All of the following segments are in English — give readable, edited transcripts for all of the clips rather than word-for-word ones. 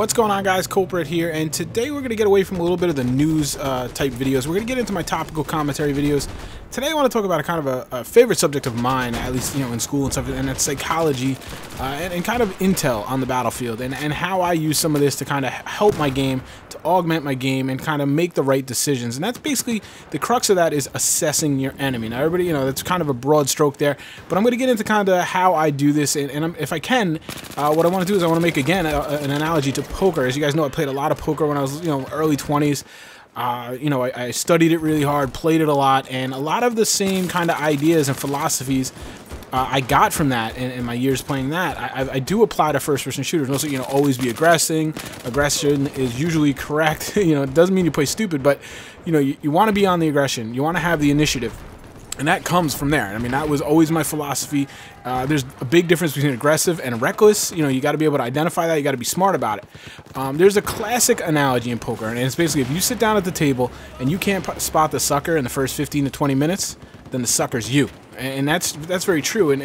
What's going on, guys? Culprit here, and today we're going to get away from a little bit of the news type videos. We're going to get into my topical commentary videos. Today I want to talk about a kind of a favorite subject of mine, at least, you know, in school and stuff, and that's psychology and kind of intel on the battlefield and how I use some of this to kind of help my game, to augment my game, and kind of make the right decisions. And that's basically the crux of that, is assessing your enemy. Now, everybody, you know, that's kind of a broad stroke there, but I'm going to get into kind of how I do this, and if I can, what I want to do is I want to make, again, an analogy to poker. As you guys know, I played a lot of poker when I was, you know, early 20s. You know, I studied it really hard, played it a lot, and a lot of the same kind of ideas and philosophies I got from that in my years playing that. I do apply to first-person shooters. And also, you know, always be aggressing. Aggression is usually correct. You know, it doesn't mean you play stupid, but, you know, you want to be on the aggression. You want to have the initiative. And that comes from there. I mean, that was always my philosophy. There's a big difference between aggressive and reckless. You know, you got to be able to identify that. You got to be smart about it. There's a classic analogy in poker, and it's basically if you sit down at the table and you can't spot the sucker in the first 15 to 20 minutes, then the sucker's you. And that's very true. And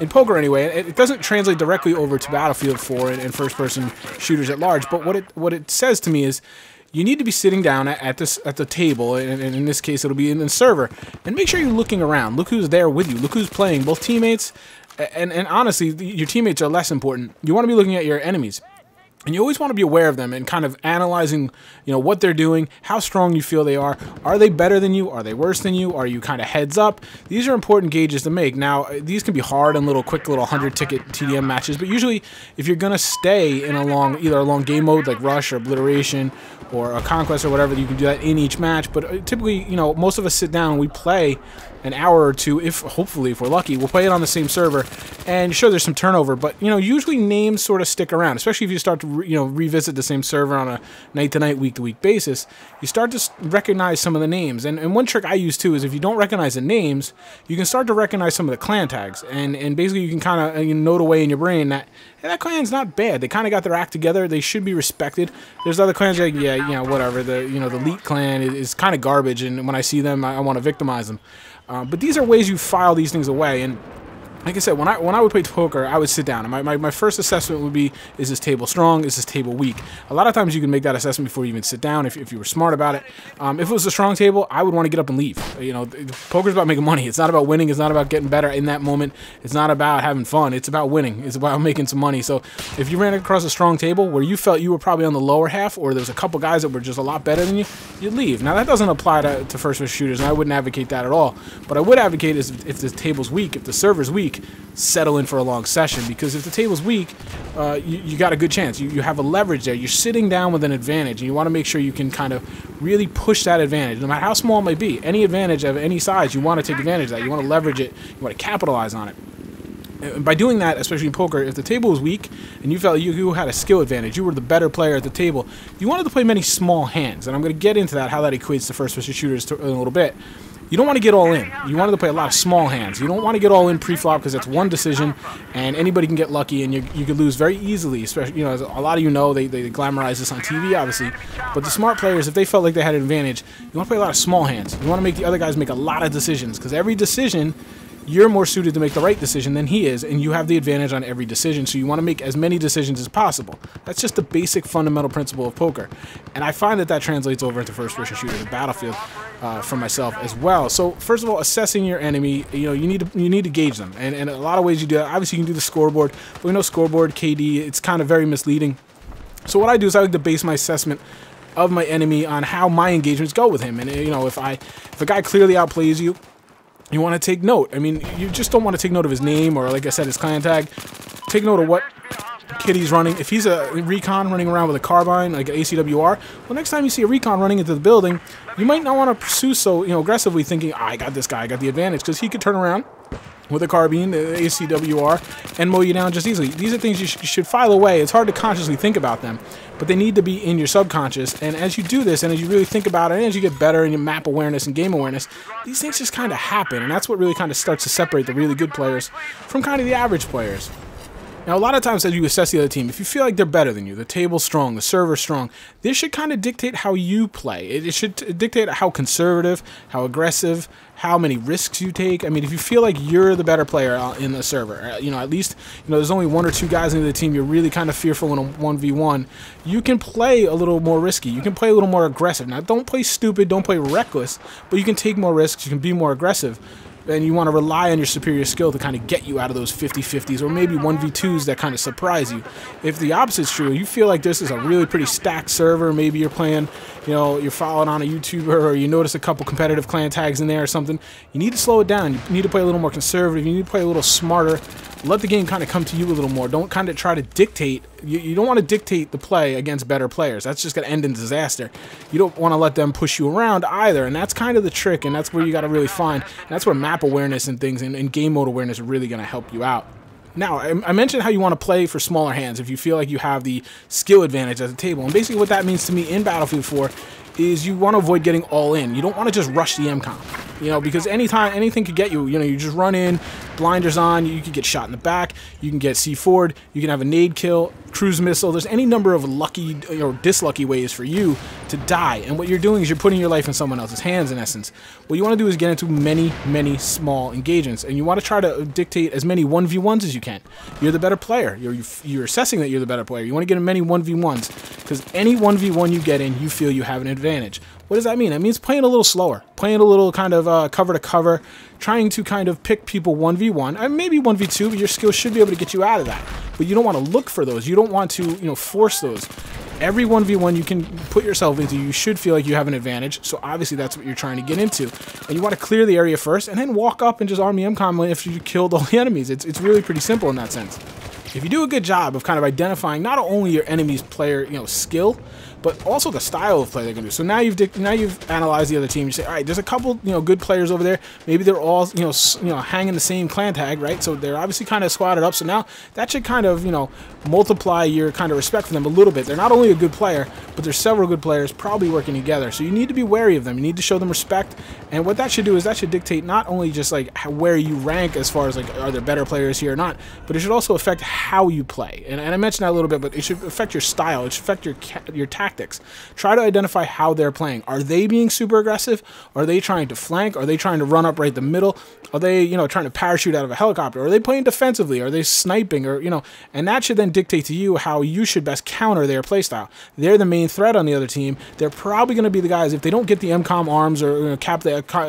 in poker, anyway, it doesn't translate directly over to Battlefield 4 and first-person shooters at large. But what it says to me is, you need to be sitting down at the table, and in this case it'll be in the server, and make sure you're looking around. Look who's there with you. Look who's playing, both teammates, and honestly, your teammates are less important. You want to be looking at your enemies. And you always want to be aware of them and kind of analyzing, you know, what they're doing, how strong you feel they are. Are they better than you? Are they worse than you? Are you kind of heads up? These are important gauges to make. Now, these can be hard and little quick little 100-ticket TDM matches, but usually if you're going to stay in either a long game mode like Rush or Obliteration or a Conquest or whatever, you can do that in each match. But typically, you know, most of us sit down and we play an hour or two, hopefully if we're lucky. We'll play it on the same server, and sure, there's some turnover, but, you know, usually names sort of stick around, especially if you start to revisit the same server on a night-to-night, week-to-week basis. You start to recognize some of the names, and one trick I use too is if you don't recognize the names, you can start to recognize some of the clan tags, and basically you can kind of note away in your brain that, hey, that clan's not bad. They kind of got their act together. They should be respected. There's other clans like, yeah, you know, whatever. The elite clan is kind of garbage, and when I see them, I want to victimize them. But these are ways you file these things away. And like I said, when I would play poker, I would sit down, and my first assessment would be, is this table strong? Is this table weak? A lot of times you can make that assessment before you even sit down if you were smart about it. If it was a strong table, I would want to get up and leave. You know, poker's about making money. It's not about winning. It's not about getting better in that moment. It's not about having fun. It's about winning. It's about making some money. So if you ran across a strong table where you felt you were probably on the lower half, or there's a couple guys that were just a lot better than you, you'd leave. Now, that doesn't apply to first-person shooters, and I wouldn't advocate that at all. But I would advocate is if the table's weak, if the server's weak, settle in for a long session, because if the table's weak, you got a good chance. You have a leverage there. You're sitting down with an advantage, and you want to make sure you can kind of really push that advantage, no matter how small it may be. Any advantage of any size, you want to take advantage of that. You want to leverage it. You want to capitalize on it. And by doing that, especially in poker, if the table was weak and you felt you had a skill advantage, you were the better player at the table, you wanted to play many small hands, and I'm going to get into that, how that equates to first-person shooters in a little bit. You don't want to get all in. You wanted to play a lot of small hands. You don't want to get all in pre-flop, because that's one decision, and anybody can get lucky, and you could lose very easily. Especially, you know, as a lot of you know, they glamorize this on TV, obviously. But the smart players, if they felt like they had an advantage, you want to play a lot of small hands. You want to make the other guys make a lot of decisions, because every decision, you're more suited to make the right decision than he is, and you have the advantage on every decision, so you want to make as many decisions as possible. That's just the basic fundamental principle of poker, and I find that translates over into first-person shooters and Battlefield for myself as well. So first of all, assessing your enemy, you know, you need to gauge them, and a lot of ways you do that. Obviously, you can do the scoreboard, but we know scoreboard, KD, it's kind of very misleading. So what I do is I like to base my assessment of my enemy on how my engagements go with him, and, you know, if a guy clearly outplays you, you want to take note. I mean, you just don't want to take note of his name or, like I said, his clan tag. Take note of what kid he's running. If he's a recon running around with a carbine, like an ACWR, well, next time you see a recon running into the building, you might not want to pursue so, you know, aggressively, thinking, I got this guy, I got the advantage, because he could turn around with a carbine, ACWR, and mow you down just easily. These are things you should file away. It's hard to consciously think about them, but they need to be in your subconscious. And as you do this, and as you really think about it, and as you get better in your map awareness and game awareness, these things just kind of happen, and that's what really kind of starts to separate the really good players from kind of the average players. Now, a lot of times as you assess the other team, if you feel like they're better than you, the table's strong, the server's strong, this should kind of dictate how you play. It should dictate how conservative, how aggressive, how many risks you take. I mean, if you feel like you're the better player in the server, you know, at least, you know, there's only one or two guys in the team you're really kind of fearful in a 1v1, you can play a little more risky. You can play a little more aggressive. Now, don't play stupid, don't play reckless, but you can take more risks, you can be more aggressive. And you want to rely on your superior skill to kind of get you out of those 50-50s or maybe 1v2s that kind of surprise you. If the opposite's true, you feel like this is a really pretty stacked server, maybe you're playing, you know, you're following on a YouTuber or you notice a couple competitive clan tags in there or something, you need to slow it down. You need to play a little more conservative. You need to play a little smarter. Let the game kind of come to you a little more. Don't kind of try to dictate. You don't want to dictate the play against better players. That's just going to end in disaster. You don't want to let them push you around either, and that's kind of the trick, and that's where you got to really find. And that's where map awareness and things and game mode awareness are really going to help you out. Now, I mentioned how you want to play for smaller hands if you feel like you have the skill advantage at the table. And basically what that means to me in Battlefield 4 is you want to avoid getting all in. You don't want to just rush the MCOM, you know, because anytime anything could get you, you know, you just run in, blinders on, you could get shot in the back, you can get C4'd, you can have a nade kill, cruise missile. There's any number of lucky or dislucky ways for you to die. And what you're doing is you're putting your life in someone else's hands, in essence. What you want to do is get into many, many small engagements, and you want to try to dictate as many 1v1s as you can. You're the better player. You're assessing that you're the better player. You want to get in many 1v1s, because any 1v1 you get in, you feel you have an advantage. What does that mean? That means playing a little slower, playing a little kind of cover to cover, trying to kind of pick people 1v1, and maybe 1v2, but your skill should be able to get you out of that. But you don't want to look for those. You don't want to, you know, force those. Every 1v1 you can put yourself into, you should feel like you have an advantage, so obviously that's what you're trying to get into. And you want to clear the area first, and then walk up and just arm the MCOM after you killed all the enemies. It's really pretty simple in that sense. If you do a good job of kind of identifying not only your enemy's player, you know, skill, but also the style of play they're going to do. So now you've analyzed the other team. You say, all right, there's a couple, you know, good players over there. Maybe they're all, you know, hanging the same clan tag, right? So they're obviously kind of squatted up. So now that should kind of, you know, multiply your kind of respect for them a little bit. They're not only a good player, but there's several good players probably working together. So you need to be wary of them. You need to show them respect. And what that should do is that should dictate not only just like where you rank as far as like are there better players here or not, but it should also affect how you play. And I mentioned that a little bit, but it should affect your style. It should affect your tactics. Try to identify how they're playing. Are they being super aggressive? Are they trying to flank? Are they trying to run up right the middle? Are they, you know, trying to parachute out of a helicopter? Are they playing defensively? Are they sniping? Or, you know, and that should then dictate to you how you should best counter their play style. They're the main threat on the other team. They're probably going to be the guys, if they don't get the MCOM arms or, you know,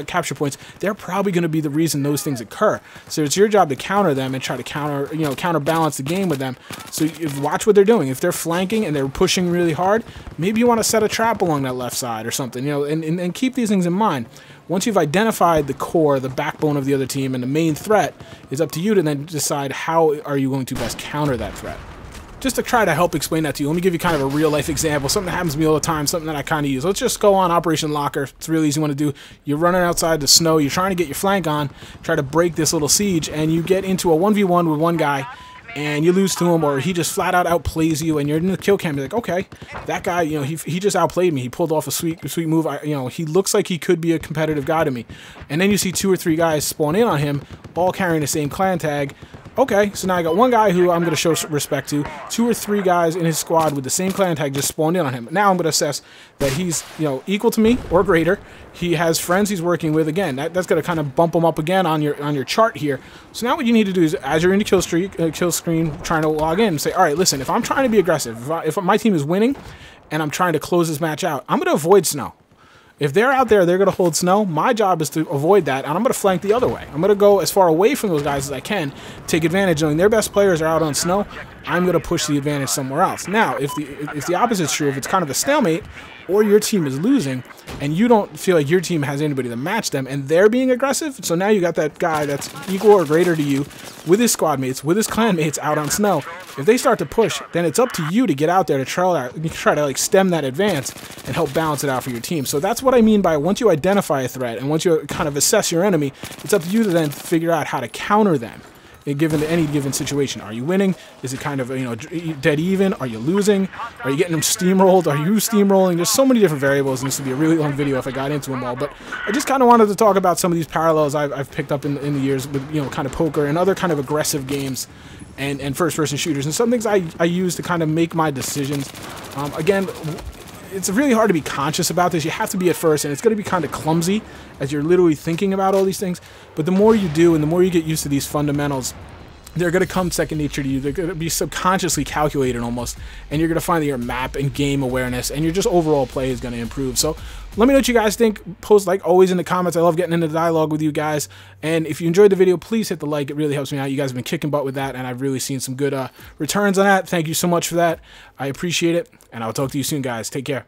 capture points, they're probably going to be the reason those things occur. So it's your job to counter them and try to counter, you know, counterbalance the game with them. So watch what they're doing. If they're flanking and they're pushing really hard, maybe you want to set a trap along that left side or something, you know, and keep these things in mind. Once you've identified the core, the backbone of the other team and the main threat, it's up to you to then decide how are you going to best counter that threat. Just to try to help explain that to you, let me give you kind of a real-life example. Something that happens to me all the time, something that I kind of use. Let's just go on Operation Locker. It's really easy one to do. You're running outside the snow. You're trying to get your flank on, try to break this little siege, and you get into a 1v1 with one guy, and you lose to him, or he just flat out outplays you, and you're in the kill cam. You're like, okay, that guy, you know, he just outplayed me. He pulled off a sweet move. You know, he looks like he could be a competitive guy to me. And then you see two or three guys spawn in on him, all carrying the same clan tag. Okay, so now I got one guy who I'm going to show respect to, two or three guys in his squad with the same clan tag just spawned in on him. Now I'm going to assess that he's, you know, equal to me or greater. He has friends he's working with. Again, that's going to kind of bump him up again on your chart here. So now what you need to do is, as you're in the kill screen, trying to log in, say, all right, listen, if I'm trying to be aggressive, if my team is winning and I'm trying to close this match out, I'm going to avoid snow. If they're out there, they're going to hold snow. My job is to avoid that, and I'm going to flank the other way. I'm going to go as far away from those guys as I can, take advantage, knowing their best players are out on snow. I'm going to push the advantage somewhere else. Now, if the opposite's true, if it's kind of a stalemate, or your team is losing, and you don't feel like your team has anybody to match them, and they're being aggressive, so now you got that guy that's equal or greater to you with his squad mates, with his clan mates out on snow. If they start to push, then it's up to you to get out there to try to like stem that advance and help balance it out for your team. So that's what I mean by once you identify a threat and once you kind of assess your enemy, it's up to you to then figure out how to counter them. given to any given situation. Are you winning? Is it kind of, you know, dead even? Are you losing? Are you getting them steamrolled? Are you steamrolling? There's so many different variables, and this would be a really long video if I got into them all. But I just kind of wanted to talk about some of these parallels I've picked up in the years with, you know, kind of poker and other kind of aggressive games and first-person shooters, and some things I use to kind of make my decisions. Again, it's really hard to be conscious about this. You have to be at first, and it's going to be kind of clumsy as you're literally thinking about all these things. But the more you do and the more you get used to these fundamentals, they're going to come second nature to you. They're going to be subconsciously calculated almost, and you're going to find that your map and game awareness and your just overall play is going to improve. So let me know what you guys think. Post like always in the comments. I love getting into the dialogue with you guys. And if you enjoyed the video, please hit the like. It really helps me out. You guys have been kicking butt with that, and I've really seen some good returns on that. Thank you so much for that. I appreciate it, and I'll talk to you soon, guys. Take care.